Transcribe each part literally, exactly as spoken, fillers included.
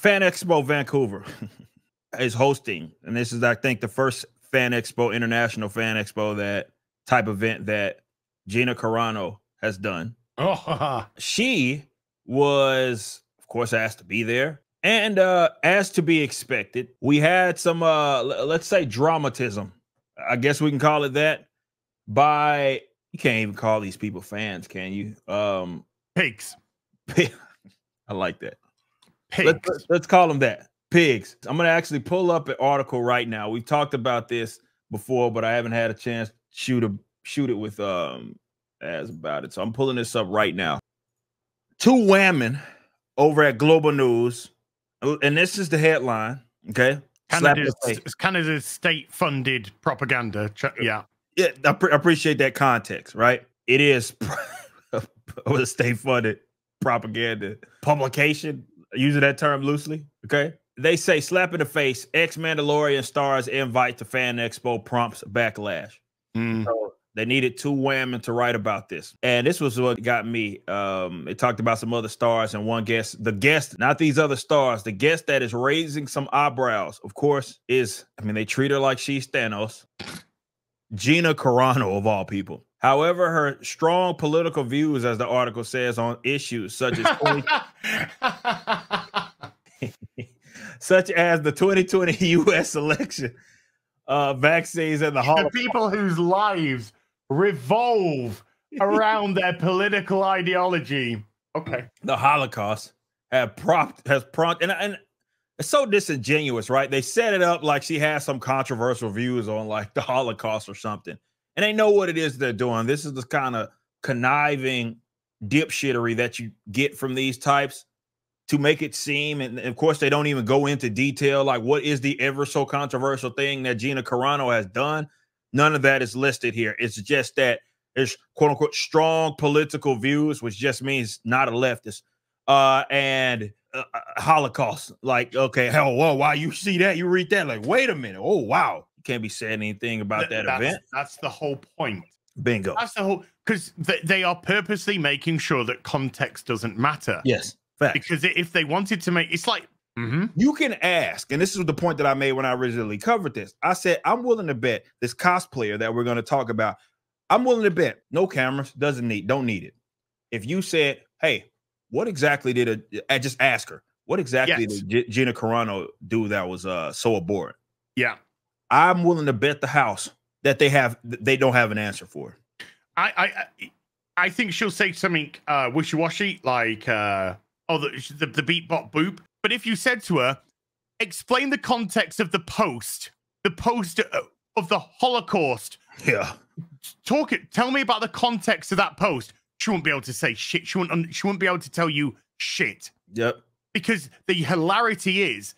Fan Expo Vancouver is hosting, and this is, I think, the first Fan Expo, International Fan Expo, that type event that Gina Carano has done. Oh, she was, of course, asked to be there, and uh, as to be expected, we had some, uh, let's say, dramatism. I guess we can call it that. By you can't even call these people fans, can you? Um, pigs. I like that. Pigs. Let, let, let's call them that. Pigs. I'm going to actually pull up an article right now. We've talked about this before, but I haven't had a chance to shoot, a, shoot it with um, as about it. So I'm pulling this up right now. Two whammon over at Global News. And this is the headline. Okay. Canada's, it's Canada's state-funded propaganda. Yeah. Yeah. I, I appreciate that context, right? It is a state-funded propaganda publication. Using that term loosely. Okay. They say slap in the face, X-Mandalorian stars invite to Fan Expo prompts backlash. Mm. So they needed two women to write about this. And this was what got me. Um, it talked about some other stars and one guest, the guest, not these other stars, the guest that is raising some eyebrows, of course, is, I mean, they treat her like she's Thanos, Gina Carano of all people. However, her strong political views, as the article says, on issues such as such as the twenty twenty U S election, uh, vaccines, and the Holocaust. The people whose lives revolve around their political ideology. Okay, the Holocaust have prompt has prompt and and. It's so disingenuous, right? They set it up like she has some controversial views on like the Holocaust or something. And they know what it is they're doing. This is the kind of conniving dipshittery that you get from these types to make it seem. And of course, they don't even go into detail. Like, what is the ever so controversial thing that Gina Carano has done? None of that is listed here. It's just that there's quote unquote strong political views, which just means not a leftist. Uh, and Uh, Holocaust, like, okay, hell, whoa, why you see that, you read that, like, wait a minute, oh wow, you can't be saying anything about Th that that's, event. That's the whole point. Bingo. That's the whole, because th they are purposely making sure that context doesn't matter. Yes, facts. Because if they wanted to make, it's like, mm-hmm. You can ask, and this is the point that I made when I originally covered this. I said, I'm willing to bet this cosplayer that we're going to talk about, I'm willing to bet, no cameras, doesn't need, don't need it. If you said, hey, what exactly did a, I just ask her, what exactly yes. did G Gina Carano do that was uh, so abhorrent? Yeah. I'm willing to bet the house that they have, they don't have an answer for. I I, I think she'll say something uh, wishy-washy, like, uh, oh, the, the, the beat, bop, boop. But if you said to her, explain the context of the post, the post of the Holocaust. Yeah. Talk it. Tell me about the context of that post. She won't be able to say shit. She won't, she won't be able to tell you shit. Yep. Because the hilarity is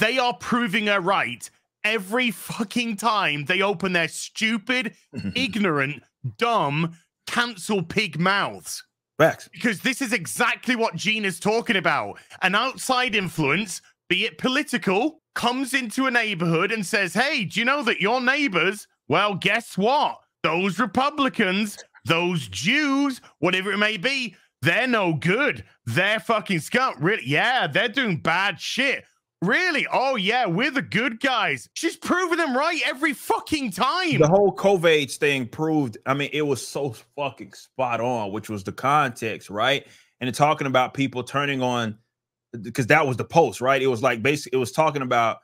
they are proving her right every fucking time they open their stupid, ignorant, dumb, cancel pig mouths. Facts. Because this is exactly what Gina's talking about. An outside influence, be it political, comes into a neighborhood and says, hey, do you know that your neighbors, well, guess what? Those Republicans... those Jews, whatever it may be, they're no good. They're fucking scum. Really? Yeah, they're doing bad shit. Really? Oh, yeah, we're the good guys. She's proving them right every fucking time. The whole COVID thing proved, I mean, it was so fucking spot on, which was the context, right? And it's talking about people turning on, because that was the post, right? It was like, basically, it was talking about,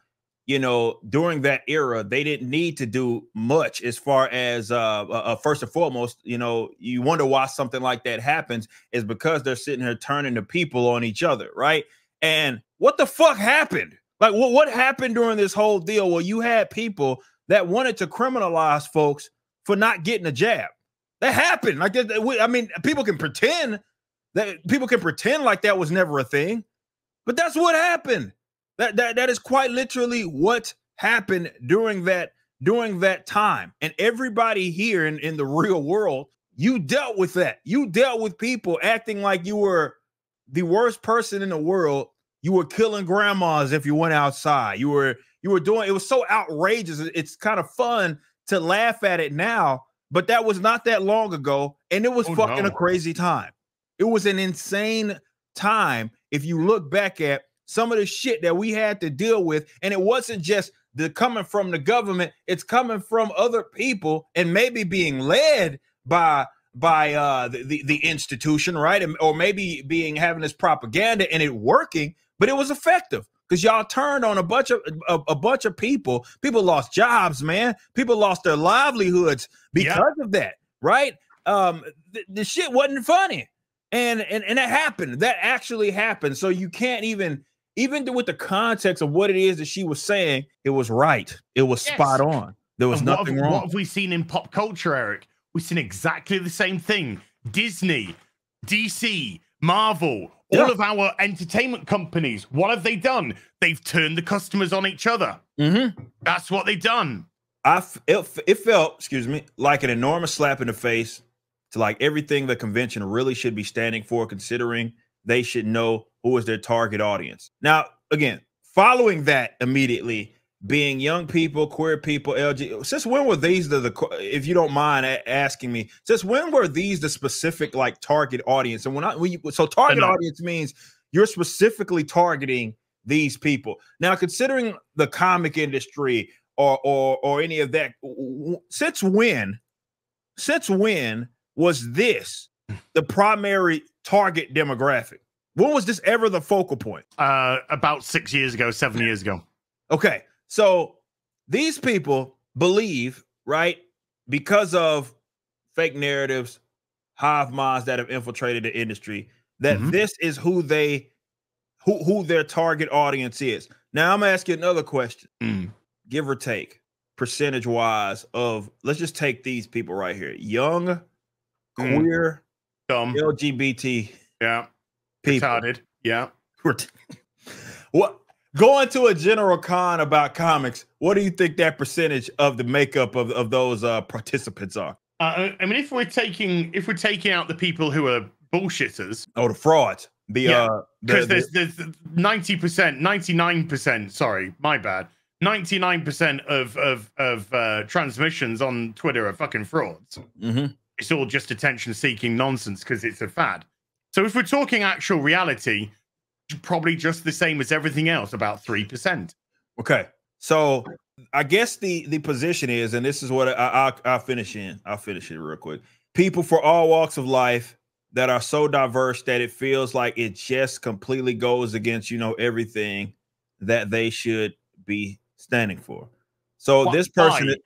you know, during that era, they didn't need to do much as far as, uh, uh, first and foremost, you know, you wonder why something like that happens is because they're sitting here turning the people on each other, right? And what the fuck happened? Like, what, what happened during this whole deal? Well, you had people that wanted to criminalize folks for not getting a jab. That happened. Like, I mean, people can pretend that people can pretend like that was never a thing, but that's what happened. That, that that is quite literally what happened during that during that time. And everybody here in, in the real world, you dealt with that. You dealt with people acting like you were the worst person in the world. You were killing grandmas if you went outside. You were you were doing it was so outrageous. It's kind of fun to laugh at it now, but that was not that long ago. And it was oh, fucking no. a crazy time. It was an insane time if you look back at some of the shit that we had to deal with. And it wasn't just the coming from the government. It's coming from other people and maybe being led by by uh, the, the, the institution, right? Or maybe being having this propaganda and it working, but it was effective. Because y'all turned on a bunch of a, a bunch of people. People lost jobs, man. People lost their livelihoods because yeah. of that, right? Um, th the shit wasn't funny, and and and that happened. That actually happened. So you can't even even with the context of what it is that she was saying, it was right. It was yes. spot on. There was and nothing what have, wrong. What have we seen in pop culture, Eric? We've seen exactly the same thing. Disney, D C, Marvel. All of our entertainment companies, what have they done? They've turned the customers on each other. Mm-hmm. That's what they've done. I f it, it felt, excuse me, like an enormous slap in the face to like everything the convention really should be standing for, considering they should know who is their target audience. Now, again, following that immediately, being young people, queer people, L G B T, since when were these the, the if you don't mind asking me, since when were these the specific like target audience? And when I, when you, so target audience means you're specifically targeting these people. Now, considering the comic industry or, or, or any of that, since when, since when was this the primary target demographic? When was this ever the focal point? Uh, about six years ago, seven years ago. Okay. So these people believe, right, because of fake narratives, hive minds that have infiltrated the industry, that mm-hmm. this is who they, who, who their target audience is. Now, I'm going to ask you another question, mm. give or take, percentage wise of, let's just take these people right here. Young, mm. queer, dumb, L G B T yeah. people. Retarded. Yeah. What? Going to a general con about comics, what do you think that percentage of the makeup of, of those uh, participants are? Uh, I mean, if we're taking if we're taking out the people who are bullshitters, oh, the frauds, the yeah, because uh, the, there's there's ninety percent, ninety nine percent. Sorry, my bad. Ninety nine percent of of of uh, transmissions on Twitter are fucking frauds. Mm-hmm. It's all just attention seeking nonsense because it's a fad. So if we're talking actual reality, probably just the same as everything else, about three percent. Okay, so I guess the the position is, and this is what I, I, I'll finish in, I'll finish it real quick. People for all walks of life that are so diverse that it feels like it just completely goes against, you know, everything that they should be standing for. So why, this person... Why? Is,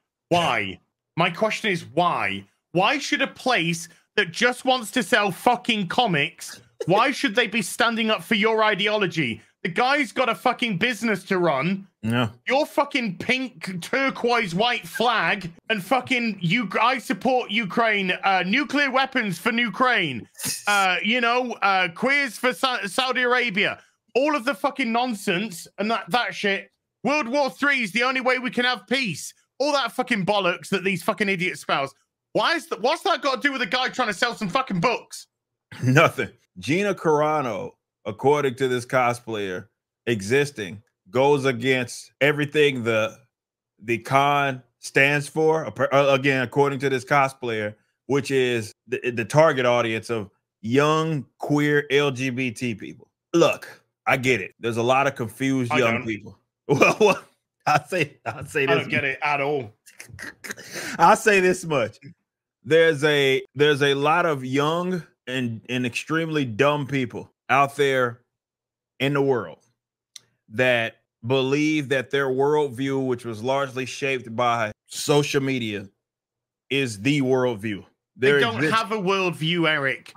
why? My question is why? Why should a place that just wants to sell fucking comics... Why should they be standing up for your ideology? The guy's got a fucking business to run. Yeah. Your fucking pink, turquoise, white flag and fucking you. I support Ukraine. Uh, nuclear weapons for Ukraine. Uh, you know, uh, queers for Sa Saudi Arabia. All of the fucking nonsense and that that shit. World War Three is the only way we can have peace. All that fucking bollocks that these fucking idiots spouse. Why is that? What's that got to do with a guy trying to sell some fucking books? Nothing. Gina Carano, according to this cosplayer, existing goes against everything the the con stands for. Again, according to this cosplayer, which is the, the target audience of young queer L G B T people. Look, I get it. There's a lot of confused I young don't. people. Well, I say I say this. I don't get it at all. I say this much. There's a there's a lot of young. And, and extremely dumb people out there in the world that believe that their worldview, which was largely shaped by social media, is the worldview. They don't have a worldview, Eric,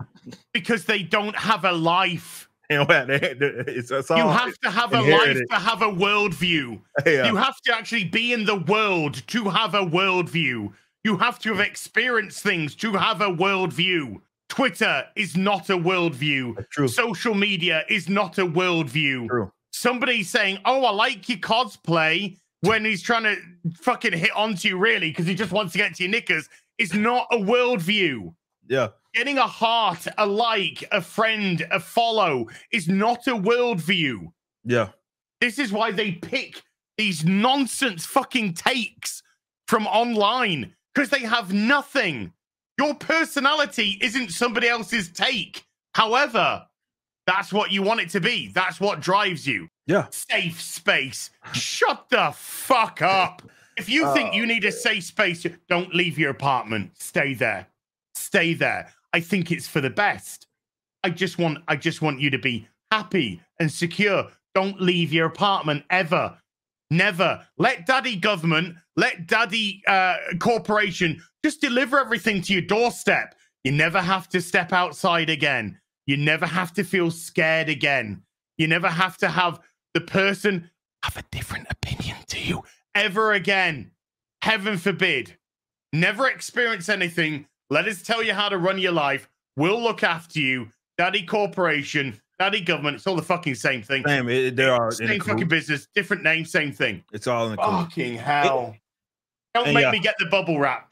because they don't have a life. You have to have a life to have a worldview. Yeah. You have to actually be in the world to have a worldview. You have to have experienced things to have a worldview. Twitter is not a worldview. True. Social media is not a worldview. True. Somebody saying, oh, I like your cosplay when he's trying to fucking hit onto you, really, because he just wants to get to your knickers, is not a worldview. Yeah. Getting a heart, a like, a friend, a follow is not a worldview. Yeah. This is why they pick these nonsense fucking takes from online, because they have nothing. Your personality isn't somebody else's take. However, That's what you want it to be. That's what drives you. Yeah. Safe space. Shut the fuck up. If you uh, think you need a safe space, don't leave your apartment. Stay there. Stay there. I think it's for the best. I just want, I just want you to be happy and secure. Don't leave your apartment ever. Never. Let daddy government, let daddy uh, corporation just deliver everything to your doorstep. You never have to step outside again. You never have to feel scared again. You never have to have the person have a different opinion to you ever again. Heaven forbid. Never experience anything. Let us tell you how to run your life. We'll look after you. Daddy corporation, daddy government. It's all the fucking same thing. Damn, it, there are same fucking business, different name, same thing. It's all in the fucking group. Hell. Don't and make yeah. me get the bubble wrap.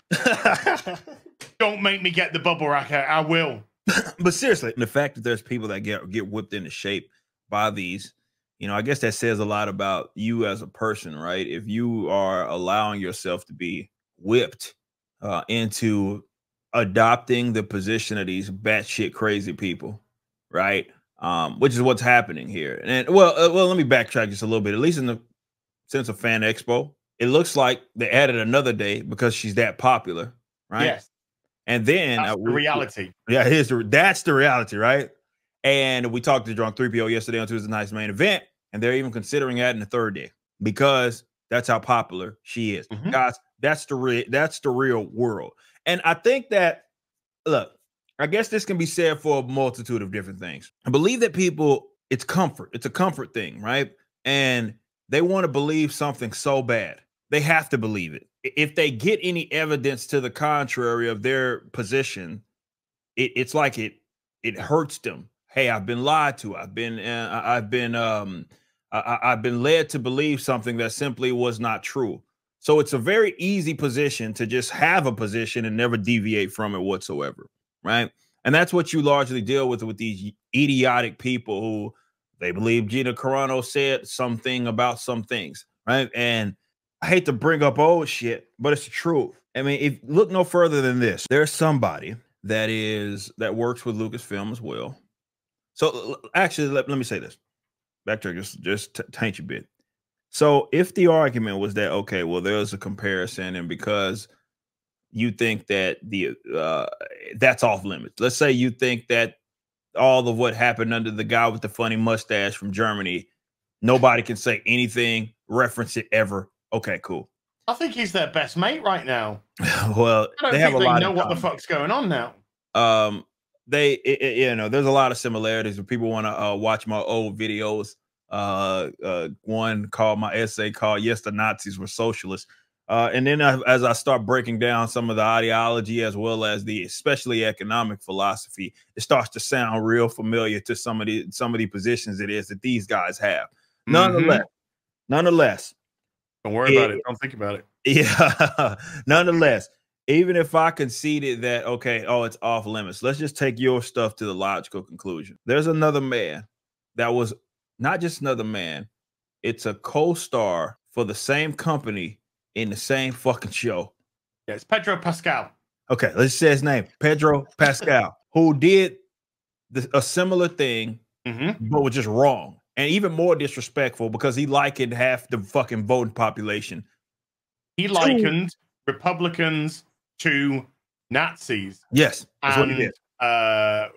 Don't make me get the bubble wrap. I will. But seriously, the fact that there's people that get get whipped into shape by these, you know, I guess that says a lot about you as a person, right? If you are allowing yourself to be whipped uh, into adopting the position of these batshit crazy people, right? Um, which is what's happening here. And well, uh, well, let me backtrack just a little bit. At least in the sense of Fan Expo, it looks like they added another day because she's that popular, right? Yes. And then that's uh, the reality. Yeah, here's the, that's the reality, right? And we talked to Drunk three P O yesterday on Tuesday Night's Main Event, and they're even considering adding a third day because that's how popular she is. Mm-hmm. Guys, that's the real that's the real world. And I think that, look, I guess this can be said for a multitude of different things. I believe that people, it's comfort. It's a comfort thing, right? And they want to believe something so bad. They have to believe it. If they get any evidence to the contrary of their position, it, it's like it it hurts them. Hey, I've been lied to. I've been uh, I've been um I, I've been led to believe something that simply was not true. So it's a very easy position to just have a position and never deviate from it whatsoever, right? And that's what you largely deal with with these idiotic people who they believe Gina Carano said something about some things, right? And I hate to bring up old shit, but it's the truth. I mean, if look no further than this, there's somebody that is that works with Lucasfilm as well. So actually, let, let me say this. Backtrack just just taint a bit. So if the argument was that, okay, well, there's a comparison, and because you think that the uh, that's off limits. Let's say you think that all of what happened under the guy with the funny mustache from Germany, nobody can say anything, reference it ever. Okay, cool. I think he's their best mate right now. Well, I don't they think have a they lot know what the fuck's going on now. Um, they, it, it, you know, there's a lot of similarities. If people want to uh, watch my old videos, uh, uh, one called my essay called "Yes, the Nazis Were Socialists," uh, and then I, as I start breaking down some of the ideology as well as the especially economic philosophy, it starts to sound real familiar to some of the some of the positions it is that these guys have. Nonetheless, mm-hmm. nonetheless. Don't worry it, about it. Don't think about it. Yeah. Nonetheless, even if I conceded that, okay, oh, it's off limits, let's just take your stuff to the logical conclusion. There's another man that was not just another man. It's a co-star for the same company in the same fucking show. Yeah, it's Pedro Pascal. Okay, let's say his name. Pedro Pascal, who did the, a similar thing, mm-hmm. but was just wrong. And even more disrespectful because he likened half the fucking voting population. He likened Ooh. Republicans to Nazis. Yes, that's and, what he did. Uh,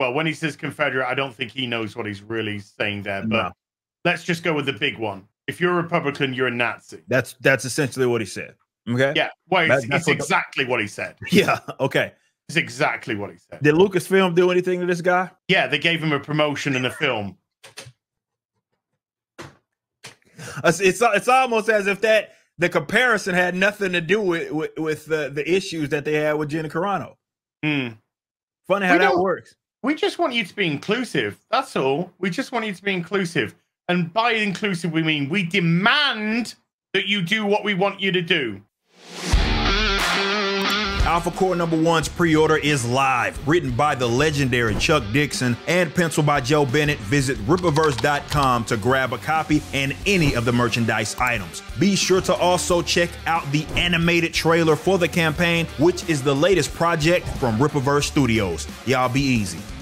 well, when he says Confederate, I don't think he knows what he's really saying there. But no. Let's just go with the big one. If you're a Republican, you're a Nazi. That's that's essentially what he said. Okay. Yeah. Well, it's, that, it's what exactly the... what he said. Yeah. Okay. It's exactly what he said. Did Lucasfilm do anything to this guy? Yeah, they gave him a promotion in the film. It's, it's it's almost as if that the comparison had nothing to do with with, with the, the issues that they had with Gina Carano. Mm. Funny how we that works. We just want you to be inclusive. That's all. We just want you to be inclusive. And by inclusive, we mean we demand that you do what we want you to do. Alpha Core Number One's pre-order is live, written by the legendary Chuck Dixon and penciled by Joe Bennett. Visit Rippaverse dot com to grab a copy and any of the merchandise items. Be sure to also check out the animated trailer for the campaign, which is the latest project from Rippaverse Studios. Y'all be easy.